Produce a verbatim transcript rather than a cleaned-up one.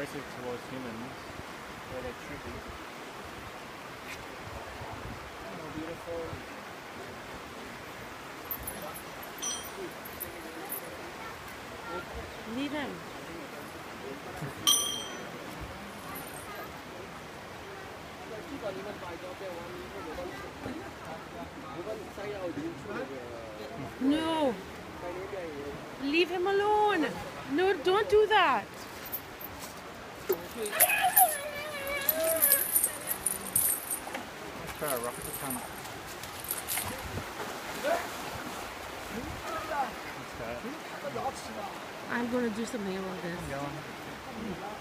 aggressive towards humans where they should be. Oh, beautiful. Need them. No. Leave him alone. No, don't do that. Let's try a rocket to come. I'm going to do something about this.